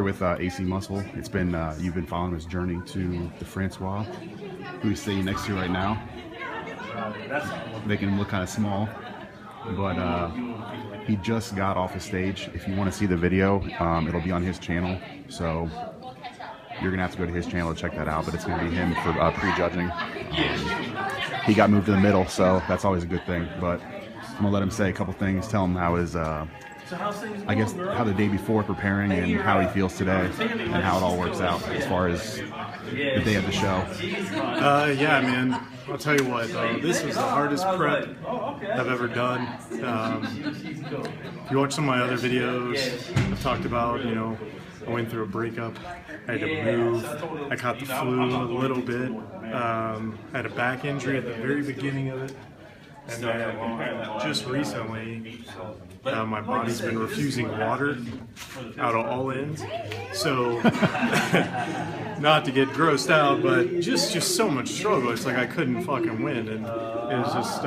here with AC Muscle. It's been you've been following his journey to the Francois, who's sitting next to you right now. Making him look kind of small, but he just got off the stage. If you want to see the video, it'll be on his channel. So you're gonna have to go to his channel to check that out. But it's gonna be him for prejudging. He got moved to the middle, so that's always a good thing. But I'm gonna let him say a couple things. Tell him how his I guess how the day before preparing and how he feels today and how it all works out as far as the day of the show. Yeah, man. I'll tell you what, this was the hardest prep I've ever done. If you watch some of my other videos, I've talked about, you know, I went through a breakup, I had to move, I caught the flu a little bit, I had a back injury at the very beginning of it. And then just recently, my body's been refusing water out of all ends. So, not to get grossed out, but just so much struggle. It's like I couldn't fucking win, and it was just,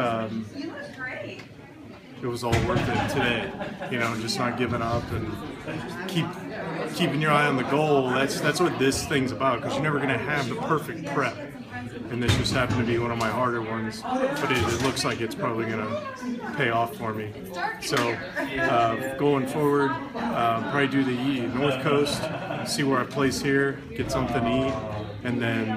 it was all worth it today. You know, just not giving up and keeping your eye on the goal. That's what this thing's about, because you're never gonna have the perfect prep. And this just happened to be one of my harder ones, but it looks like it's probably going to pay off for me. So going forward, probably do the North Coast, see where I place here, get something to eat, and then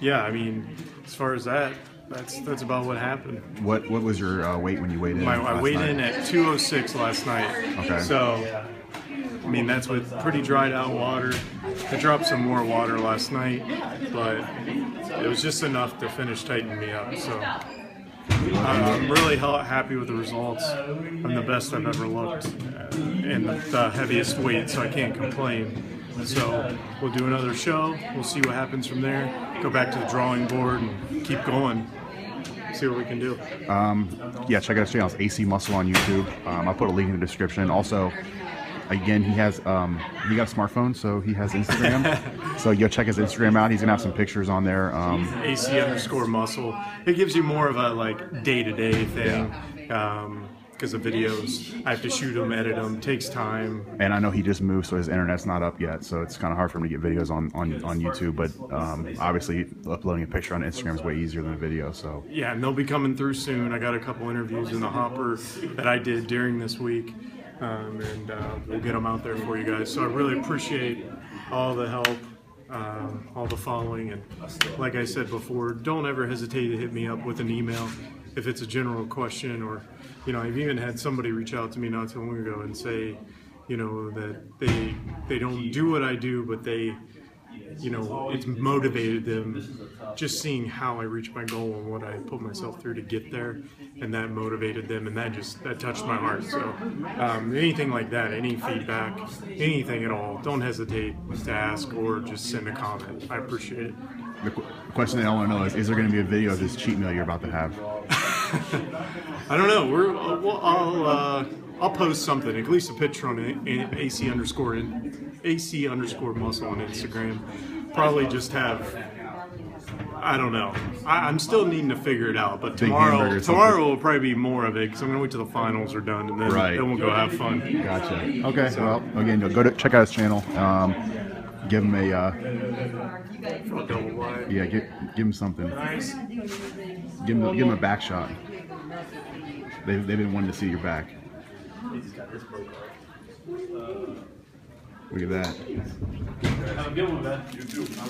yeah, I mean, as far as that, that's about what happened. What was your weight when you weighed in? I weighed in at 206 last night. Okay. So. I mean, that's with pretty dried out water. I dropped some more water last night, but it was just enough to finish tightening me up. So I'm really happy with the results. I'm the best I've ever looked in the heaviest weight, so I can't complain. So we'll do another show. We'll see what happens from there. Go back to the drawing board and keep going. See what we can do. Yeah, check out his channel. It's AC Muscle on YouTube. I'll put a link in the description. Also, again, he has he got a smartphone, so he has Instagram. So go check his Instagram out. He's gonna have some pictures on there. AC_muscle. It gives you more of a like day-to-day thing. Yeah. Because the videos, I have to shoot them, edit them, takes time. And I know he just moved, so his internet's not up yet, so it's kind of hard for him to get videos on YouTube, but obviously uploading a picture on Instagram is way easier than a video, so. Yeah, and they'll be coming through soon. I got a couple interviews in the hopper that I did during this week, and we'll get them out there for you guys. So I really appreciate all the help. All the following, and like I said before, don't ever hesitate to hit me up with an email if it's a general question, or you know, I've even had somebody reach out to me not too long ago and say, you know, that they don't do what I do, but they, you know, it's motivated them just seeing how I reach my goal and what I put myself through to get there, and that motivated them, and that touched my heart. So anything like that, any feedback, anything at all, don't hesitate to ask or just send a comment. I appreciate it. The question that I want to know is there going to be a video of this cheat meal you're about to have? I don't know. I'll post something, at least a picture on AC_muscle on Instagram. Probably just have, I don't know. I'm still needing to figure it out, but tomorrow will probably be more of it, because I'm going to wait till the finals are done, and then, then we'll go have fun. Gotcha. Okay, so, well, again, go to check out his channel. Give him a, yeah, give him something. Give him a back shot. They've been wanting to see your back. Look at that.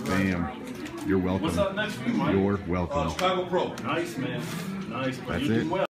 Damn. You're welcome. You're welcome. Nice, man. Nice. That's it.